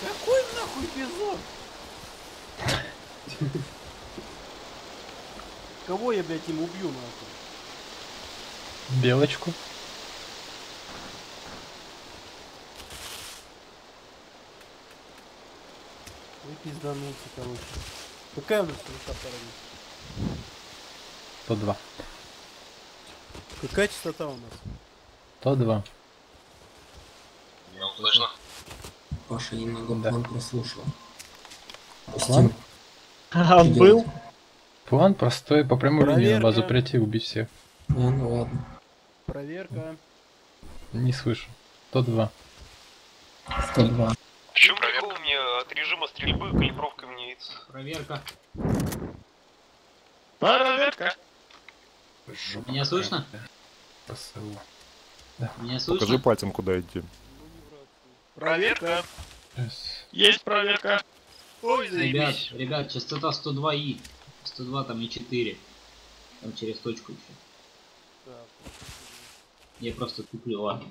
Какой нахуй эпизод? Кого я, блядь, им убью нахуй? Белочку. Вы пизданулся, короче. Какая у нас высота, парень? 102. Какая частота у нас? 102. Не услышно. Паша немного план прослушал. План? А он был? План простой, по прямой линии на базу прийти и убить всех. Ну, ну ладно. Проверка. Не слышу. 102. 102. Еще проверка у меня от режима стрельбы, калибровка меняется. Проверка. Проверка. Жопа. Меня слышно? ПСО. Да. Меня слышно? Покажи пальцем, куда идти. Проверка. Есть проверка. Ой, заебись. Ребят, частота 102и. 102 там и 4. Там через точку еще. Да. Я просто куплю, ладно.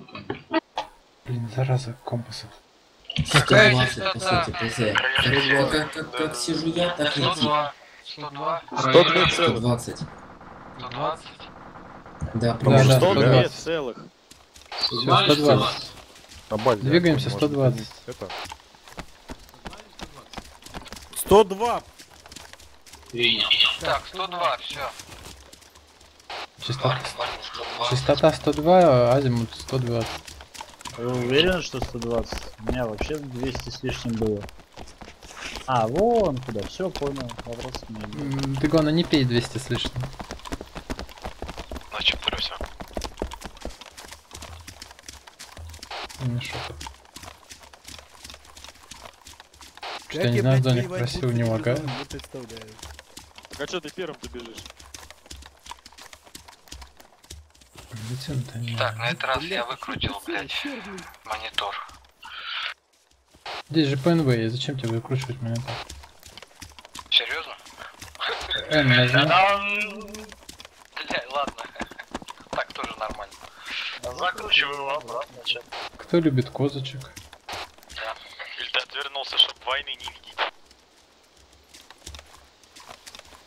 Блин, зараза, компасов. 120, по сути, ПЗ. Как сижу я, так и идти. 102. 120. 120. Да, по-моему, 102 целых. 120. Двигаемся, 120. 102. Принял. Так, 102, все. Частота 102, азимут 120. Вы уверены, что 120? У меня вообще 200 с лишним было. А, вон куда, все, понял. Вопросов нет. Ты, главное, не пей 200 с лишним. Что-то не знаю, Доник просил, не лагает. А что ты первым-то бежишь? Так, на этот раз я выкрутил, блядь, монитор. Здесь же ПНВ, зачем тебе выкручивать монитор? Серьезно? Бля, ладно. Так тоже нормально. Закручиваю обратно. Кто любит козочек? Да. Ильда отвернулся, чтобы войны не видеть.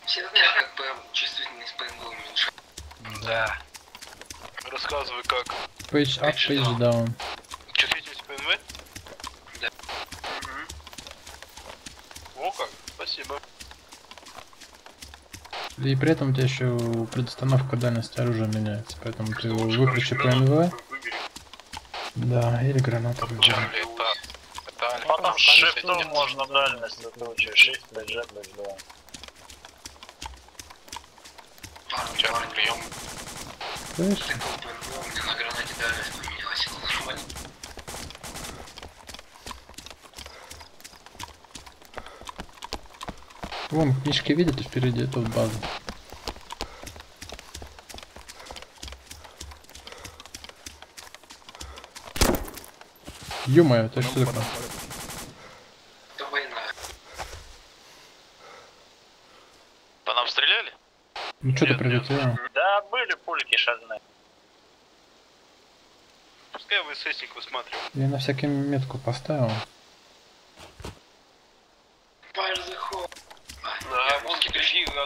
Все знают, как ПМ чувствительность ПМ уменьшает. Да. Рассказывай как. Page up, page down. Чувствительность ПМВ? Да. Угу. О как, спасибо. И при этом у тебя еще предустановка дальности оружия меняется, поэтому ты его выключи ПМВ. Да, или граната выбери. Потом shift можно дальность выключить, shift, page, page, down. Черный прием. Слышь? У меня на гранате дальность поменялась, нормально. Вон, книжки видят, и впереди тут база. Ё-моё, это что такое? Это война. По нам стреляли? Ну что-то прилетело. Да, были пульки шальные. Пускай вы ССник высматривал. Я на всякую метку поставил.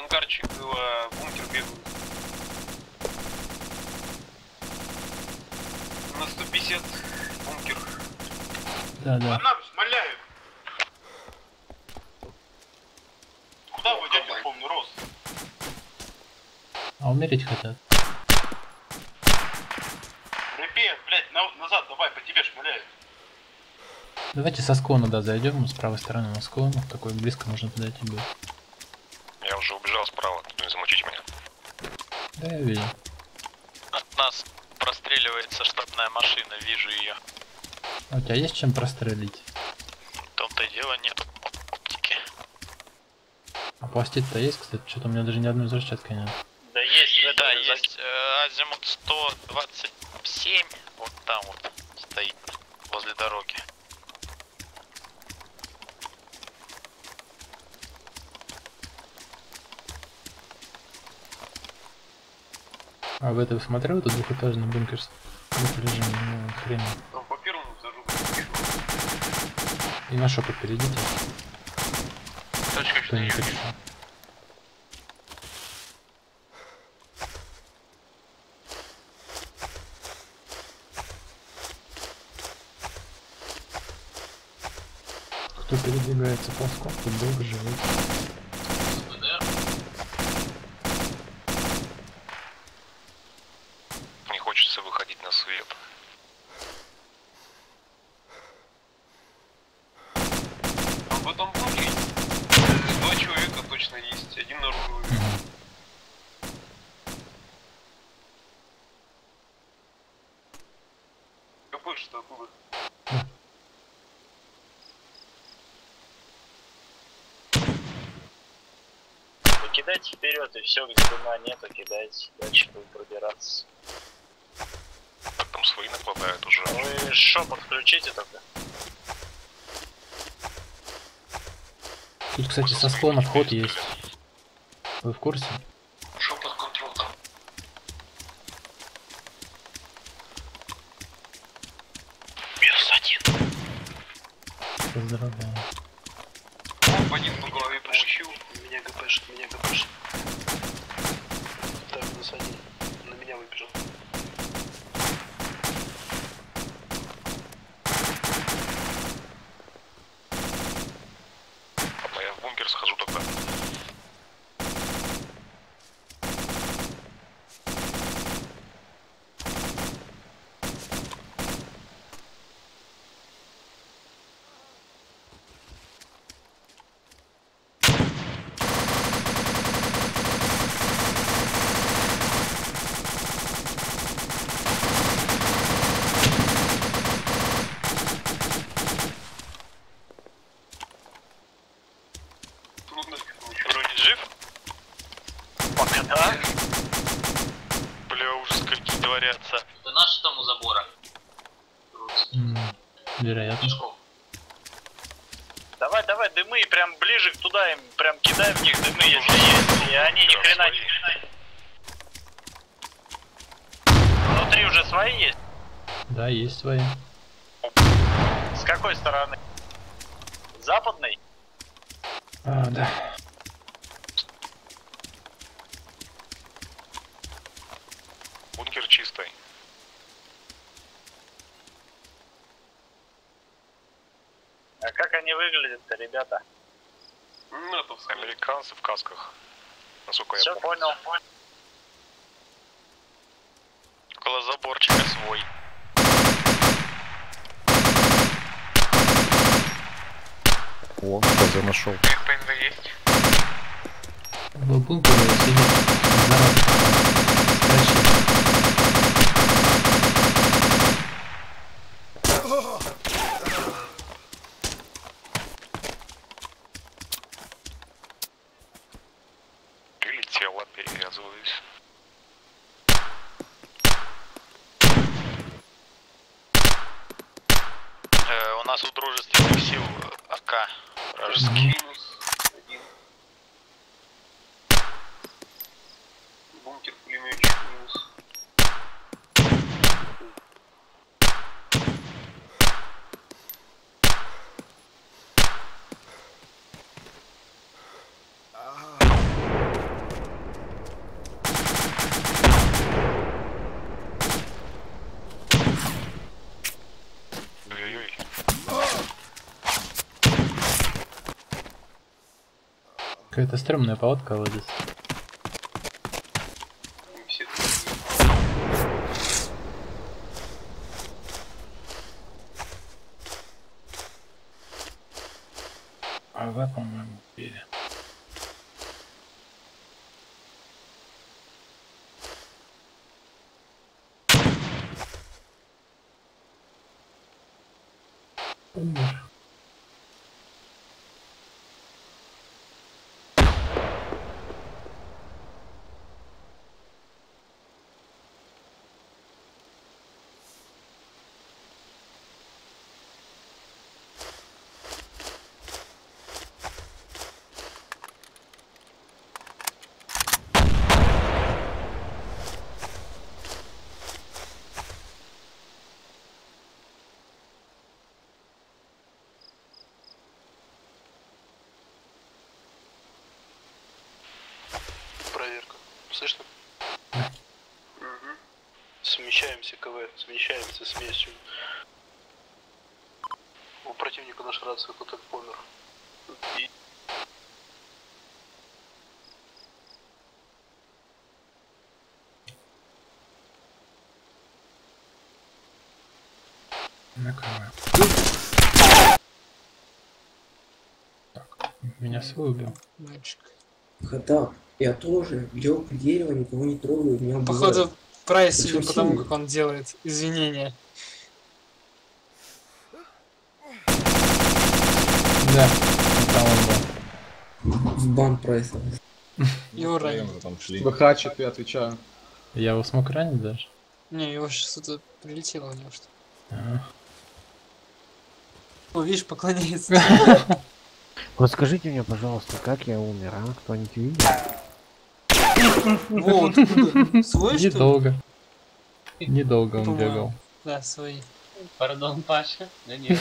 Ангарчик, бункер бегу. На 150 бункер. Да. Она смоляет. Куда вы дядю помню, Рос? А умереть хотят. Ребят, блять, назад давай, по тебе шмаляют. Давайте со склона, да, зайдем, с правой стороны на склон. Такой близко можно подойти будет. Я уже убежал справа, не замучить меня. Да, я вижу. От нас простреливается штабная машина, вижу ее. А у тебя есть чем прострелить? В том-то и дело, нет оптики. А пластит-то есть, кстати? Что-то у меня даже ни одной взрывчатки нет. Да есть, да, есть. Азимут 127, вот там вот стоит, возле дороги. А в это смотрел, этот двухэтажный бункер с режимом хрена. По первому взорву. И на шопу перейдите. Точка, что я не хочу. Кто передвигается ползком, тот долго живет. Не хочется выходить на свет. В этом блоке 2 человека точно есть, один наружу. Какой же такой? Кидайте вперед и все, где дыма нету, кидайте, дальше будем пробираться. Так там свои накладывают уже. Вы шепот включите тогда. Тут, кстати, со склона вход есть. Вы в курсе? Шепот контроль там. Минус один. Поздравляю. Оп, один по голове получил. Меня гпшит. Так, насади. На меня выбежал. А я в бункер схожу тогда. Вероятно. Давай, дымы, прям ближе туда им, прям кидай в них дымы, если есть, и они ни хрена не хрена. Внутри уже свои есть? Да, есть свои. С какой стороны? Западной? А, да. Бункер чистый. А как они выглядят-то, ребята? Ну, это американцы в касках. Насколько я понял. Все, понял. Около заборчика свой. О, КЗ нашел. КПНВ есть. Бабунка сидит. У нас у дружественных сил АК вражеский. Бункер пулеметчик минус. Какая-то стрёмная палатка водится. А вы, по-моему, пили. Умер. Слышно? Угу. Смещаемся, КВ. Смещаемся смесью. У противника наша рация кто-то помер. И... накрываю. Так, меня свой убил. Мальчик. Да, я тоже бьёл к дереву, никого не трогаю, меня убивают. Походу, прайс судя по тому, как он делает. Извинения. Да, там он был. В бан прайса. Юра. ВХ-4, отвечаю. Я его смог ранить даже? Не, его сейчас что-то прилетело у него что-то. О, видишь, поклоняется. Расскажите мне, пожалуйста, как я умер, а? Кто-нибудь видел? Во, откуда? Свой, что ли? Недолго. Недолго он бегал. Да, свои. Пардон, Паша. Да нет.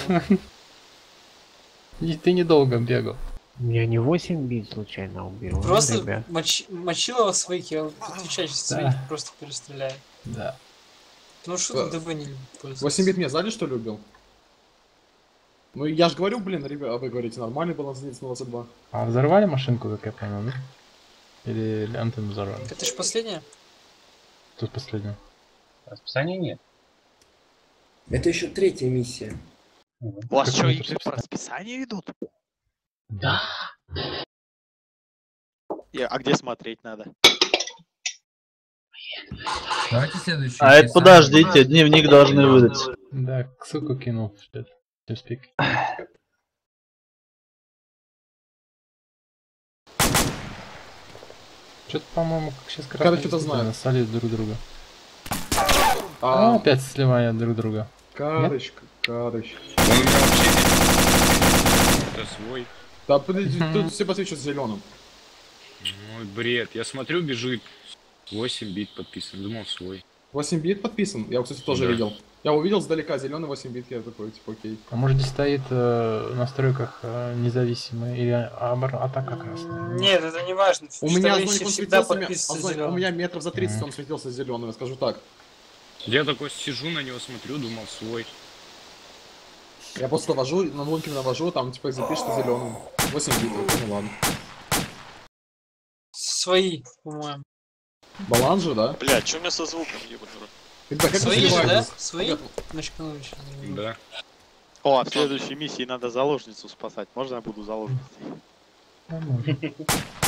Ты недолго бегал. Меня не 8 бит случайно убил. Просто мочило своих, я отвечаю, сейчас своих просто перестреляю. Да. Ну что ты ДВ не пользуешься? 8 бит меня сзади что ли убил? Ну я же говорю, блин, ребят, а вы говорите, нормальный баланс единиц на 22. А взорвали машинку, как я понял, да? Или антенну взорвали? Это ж последняя? Тут последняя. Расписания нет. Это еще третья миссия. У вас что, игры по расписанию идут? Да. А где смотреть надо? Давайте следующий. А это подождите, дневник должны выдать. Да, ссылку кинул. Что-то, по-моему, как сейчас красный. Короче, знаю. Солит друг друга. А опять сливая друг друга. Карочка, карочка. Это свой. Да, подожди, тут все подсвечивают зеленым. Ой, бред. Я смотрю, бежит. 8 бит подписан, думал свой. 8 бит подписан? Я, кстати, тоже видел. Я увидел сдалека зеленый 8 бит, я такой, типа, окей. А может здесь стоит в настройках независимый или атака красная? Нет, это не важно. У меня всегда подписывается. У меня метров за 30 он светился зеленым, я скажу так. Я такой сижу на него, смотрю, думал свой. Я просто вожу, на лунки навожу, там типа запишется зеленым. 8 бит, ну ладно. Свои, по-моему. Баланс же, да? Бля, что у меня со звуком, ебаный? Как свои же, да? Свои? Да. О, а в следующей миссии надо заложницу спасать. Можно я буду заложницей?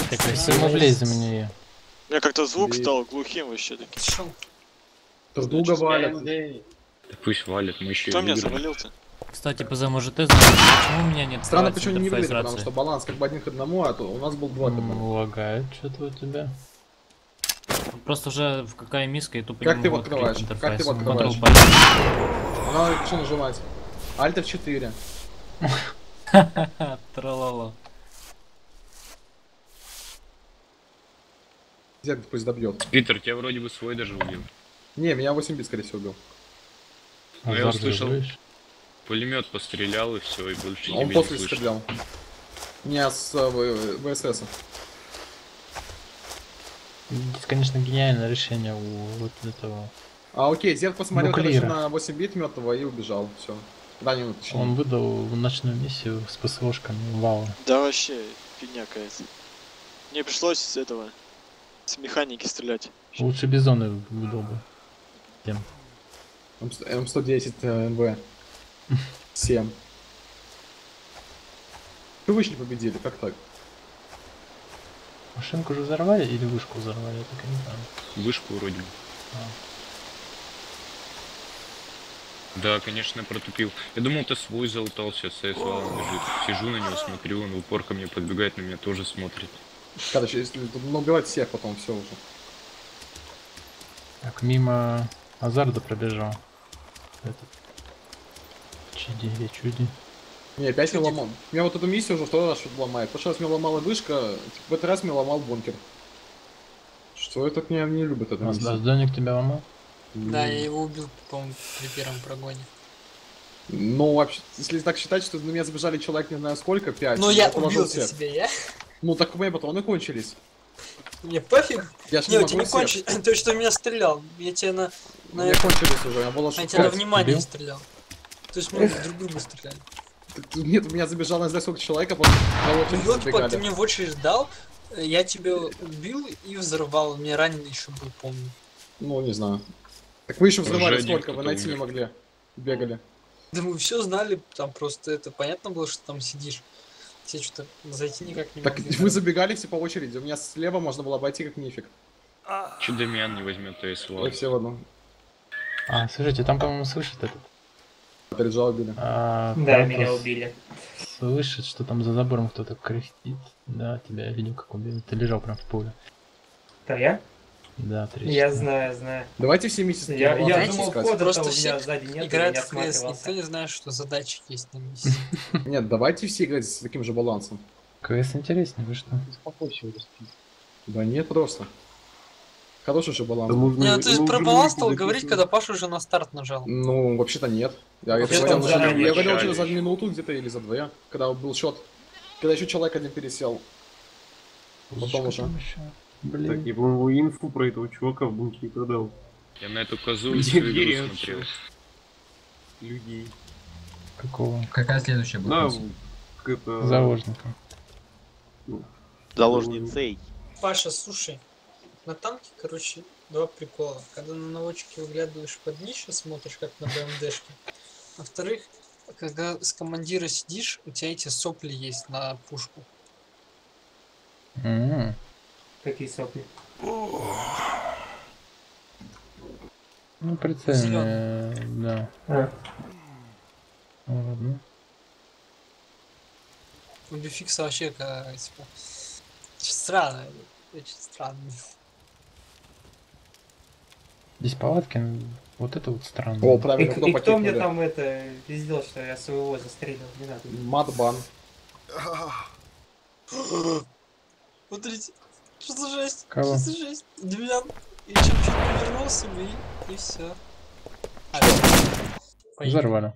Ты красиво влезь за меня. У меня как-то звук стал глухим вообще таки. Тут долго валят. Да пусть валят, мы еще. Кто меня завалил-то? Кстати, ПЗ, может ты знаешь, почему у меня нет? Странно, почему не вывели, потому что баланс как бы один к одному, а то у нас был 2 к 1. Лагает что-то у тебя. Просто уже в какая миска и тупо. Как ты его открываешь? Как ты его открываешь? Надо что нажимать? Альт F4. Тралала. Зерк пусть добьет. Питер, тебя вроде бы свой даже убил. Не, меня 8 бит скорее всего убил. Ну я услышал. Пулемет пострелял и все, и больше не видел. Он после стрелял. Не с ВСС. Здесь, конечно, гениальное решение у вот этого. А, окей, Зерк посмотрел, конечно, на 8 бит мертвого и убежал. Все. Да, не уточнил. Он выдал в ночную миссию с ПСОшками. Вау. Да вообще, фигня какая-то. Мне пришлось с этого, с механики стрелять. Лучше Бизоны выдал бы. Тем. М110 НВ. 7. Ты вы еще не победили, как так? Машинку уже взорвали или вышку взорвали? Я так и не знаю. Вышку вроде бы. Да, конечно, протупил. Я думал, ты свой залутал, сейчас я бежит. Сижу на него, смотрю, он в упор ко мне подбегает, на меня тоже смотрит. Короче, если убивать всех потом, все уже. Так, мимо Азарда пробежал. Этот. Чуди, я чуди. Не, опять не ломал. Меня вот эту миссию уже второй раз что-то ломает. В прошлый раз меня ломала вышка, в этот раз меня ломал бункер. Что это меня не любит эта миссия? Дозданик тебя ломал? Да, я его убил, по-моему, при первом прогоне. Ну, вообще, если так считать, что на меня забежали человек не знаю сколько, 5. Ну, я убил себя, я. Ну, так у меня патроны кончились. Мне пофиг. Я не, у тебя не кончил. Ты что меня стрелял? Я тебя на это... кончились уже. Я тебя на внимание стрелял. То есть мы друг друга стреляли. Нет, у меня забежало за сколько человека, потом... Ёлки, ты мне в очередь дал, я тебя убил и взорвал. Мне раненый еще был, помню. Ну, не знаю. Так вы еще взрывали сколько? Вы найти не могли. Бегали. Да мы все знали, там просто это понятно было, что там сидишь. Все что-то зайти никак не могли. Так вы забегали все по очереди. У меня слева можно было обойти как нифиг. Че Демьян не возьмет, то есть вот. Все в одну. А, слушайте, там, по-моему, слышит этот. Пережал, убили. Да, меня убили. Слышит, что там за забором кто-то кряхтит. Да, тебя я видел, как убили. Ты лежал прям в поле. Да, я? Да, 3. Я знаю. Давайте все миссии. Я думал, код просто все сзади нет. Играть в КС, никто не знает, что задачи есть на миссии. Нет, давайте все играть с таким же балансом. КС интереснее, вы что? Да нет, просто. Хороший же баланс. Нет, ты про баланс стал говорить, когда Паша уже на старт нажал. Ну, вообще-то нет. Я говорил уже за минуту где-то или за 2, когда был счет. Когда еще человек один пересел. Потом уже. Блин. Так, я, по-моему, инфу про этого чувака в бункере продал. Я на эту козу смотрел. Людей. Какого? Какая следующая была? Да, заложника. Заложницей. Паша, слушай, на танке, короче, два прикола. Когда на наводчике выглядываешь под днище, смотришь, как на БМДшке. Во-вторых, когда с командира сидишь, у тебя эти сопли есть на пушку. Какие сопли? Ну, прицельные, да. Ну, ладно. У Бификса вообще, как, типа, странно, очень странно. Здесь палатки, вот это вот странно. О, правильно, кто, и кто мне там это пиздил, что я своего застрелил, не надо. Матбан. Смотрите. Что за жесть? Кого? Что за жесть? Демьян. И чем повернулся бы и все. Взорвали.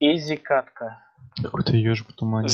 Изи катка. Какой-то ёж в тумане.